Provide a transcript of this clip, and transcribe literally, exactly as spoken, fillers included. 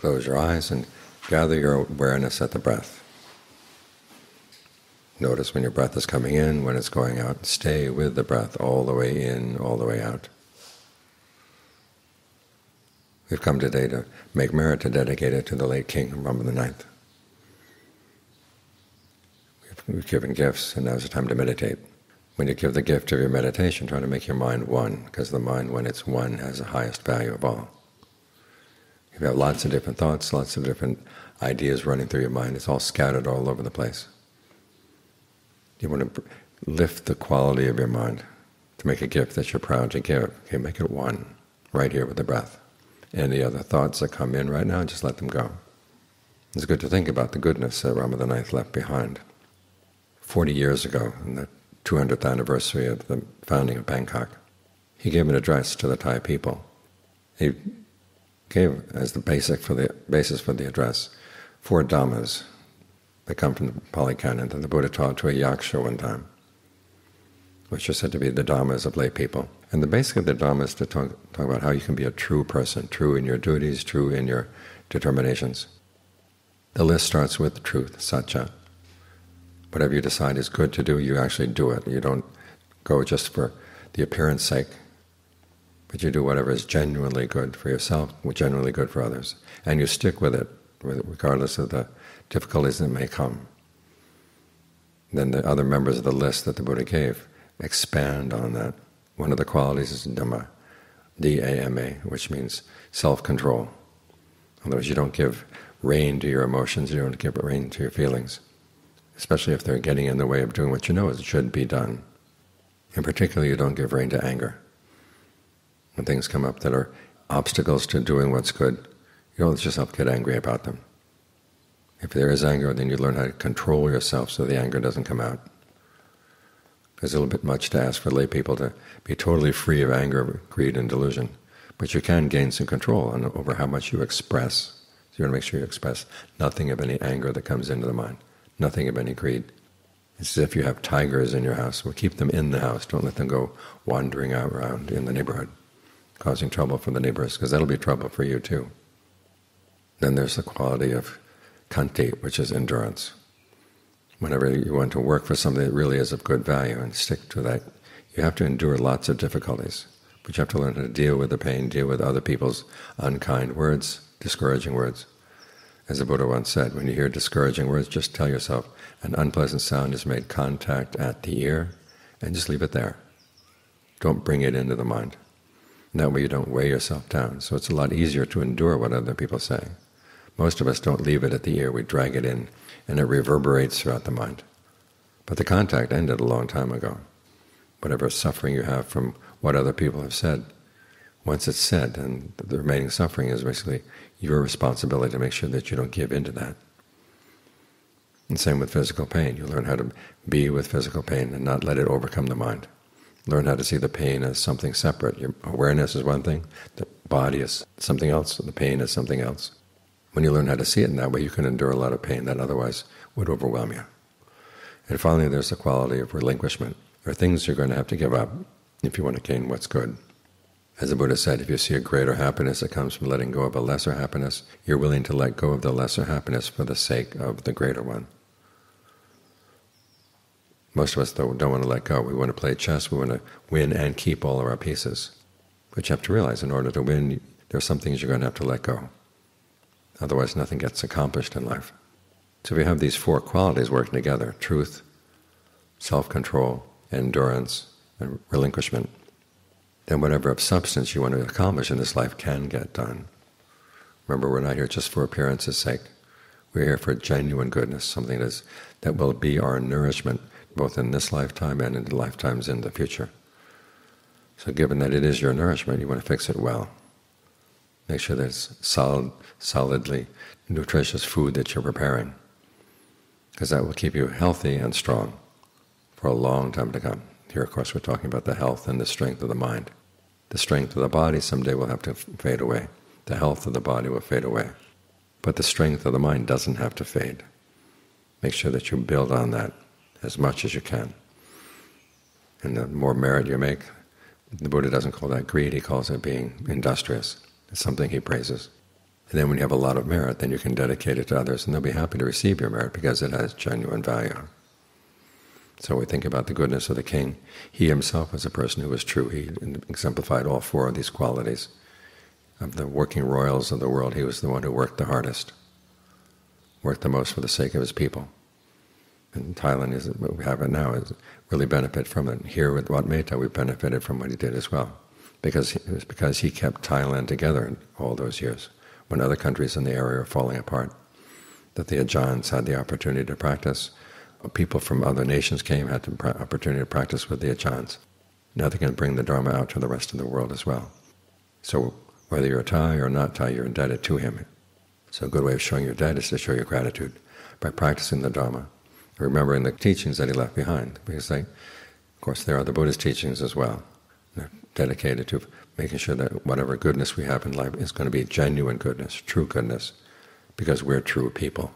Close your eyes and gather your awareness at the breath. Notice when your breath is coming in, when it's going out. Stay with the breath all the way in, all the way out. We've come today to make merit to dedicate it to the late King, Rama the Ninth. We've given gifts, and now's the time to meditate. When you give the gift of your meditation, try to make your mind one, because the mind, when it's one, has the highest value of all. If you have lots of different thoughts, lots of different ideas running through your mind, it's all scattered all over the place. You want to lift the quality of your mind to make a gift that you're proud to give. Okay, make it one, right here with the breath. Any other thoughts that come in right now, just let them go. It's good to think about the goodness that Rama the Ninth left behind. Forty years ago, on the two hundredth anniversary of the founding of Bangkok, he gave an address to the Thai people. He gave, as the basic for the basis for the address, four Dhammas that come from the Pali Canon that the Buddha taught to a yaksha one time, which are said to be the Dhammas of lay people. And the basic of the Dhamma is to talk, talk about how you can be a true person, true in your duties, true in your determinations. The list starts with truth, satya. Whatever you decide is good to do, you actually do it. You don't go just for the appearance sake, but you do whatever is genuinely good for yourself, genuinely good for others. And you stick with it, regardless of the difficulties that may come. Then the other members of the list that the Buddha gave expand on that. One of the qualities is Dhamma, D A M A, which means self-control. In other words, you don't give rein to your emotions, you don't give rein to your feelings, especially if they're getting in the way of doing what you know it should be done. In particular, you don't give rein to anger. When things come up that are obstacles to doing what's good, you don't let yourself get angry about them. If there is anger, then you learn how to control yourself so the anger doesn't come out. It's a little bit much to ask for lay people to be totally free of anger, greed, and delusion. But you can gain some control over how much you express. So you want to make sure you express nothing of any anger that comes into the mind, nothing of any greed. It's as if you have tigers in your house. Well, keep them in the house. Don't let them go wandering out around in the neighborhood, causing trouble for the neighbors, because that'll be trouble for you too. Then there's the quality of kanti, which is endurance. Whenever you want to work for something that really is of good value and stick to that, you have to endure lots of difficulties, but you have to learn how to deal with the pain, deal with other people's unkind words, discouraging words. As the Buddha once said, when you hear discouraging words, just tell yourself, an unpleasant sound has made contact at the ear, and just leave it there. Don't bring it into the mind. And that way you don't weigh yourself down, so it's a lot easier to endure what other people say. Most of us don't leave it at the ear, we drag it in, and it reverberates throughout the mind. But the contact ended a long time ago. Whatever suffering you have from what other people have said, once it's said, and the remaining suffering is basically your responsibility to make sure that you don't give in to that. And same with physical pain. You learn how to be with physical pain and not let it overcome the mind. Learn how to see the pain as something separate. Your awareness is one thing, the body is something else, and the pain is something else. When you learn how to see it in that way, you can endure a lot of pain that otherwise would overwhelm you. And finally, there's the quality of relinquishment. There are things you're going to have to give up if you want to gain what's good. As the Buddha said, if you see a greater happiness that comes from letting go of a lesser happiness, you're willing to let go of the lesser happiness for the sake of the greater one. Most of us, though, don't want to let go. We want to play chess. We want to win and keep all of our pieces. But you have to realize, in order to win, there are some things you're going to have to let go. Otherwise, nothing gets accomplished in life. So if you have these four qualities working together, truth, self-control, endurance, and relinquishment, then whatever of substance you want to accomplish in this life can get done. Remember, we're not here just for appearance's sake. We're here for genuine goodness, something that, is, that will be our nourishment, both in this lifetime and in the lifetimes in the future. So given that it is your nourishment, you want to fix it well. Make sure there's solid, solidly nutritious food that you're preparing, because that will keep you healthy and strong for a long time to come. Here, of course, we're talking about the health and the strength of the mind. The strength of the body someday will have to fade away. The health of the body will fade away. But the strength of the mind doesn't have to fade. Make sure that you build on that as much as you can. And the more merit you make, the Buddha doesn't call that greed, he calls it being industrious. It's something he praises. And then when you have a lot of merit, then you can dedicate it to others, and they'll be happy to receive your merit because it has genuine value. So we think about the goodness of the king. He himself was a person who was true. He exemplified all four of these qualities. Of the working royals of the world, he was the one who worked the hardest, worked the most for the sake of his people. And Thailand, is what we have it now, is really benefit from it. Here with Wat Metta, we benefited from what he did as well, because it was because he kept Thailand together in all those years, when other countries in the area were falling apart, that the Ajahns had the opportunity to practice. People from other nations came, had the opportunity to practice with the Ajahns. Now they can bring the Dharma out to the rest of the world as well. So whether you're a Thai or not Thai, you're indebted to him. So a good way of showing your debt is to show your gratitude by practicing the Dharma, remembering the teachings that he left behind. Because, they, of course, there are the Buddhist teachings as well. They're dedicated to making sure that whatever goodness we have in life is going to be genuine goodness, true goodness, because we're true people.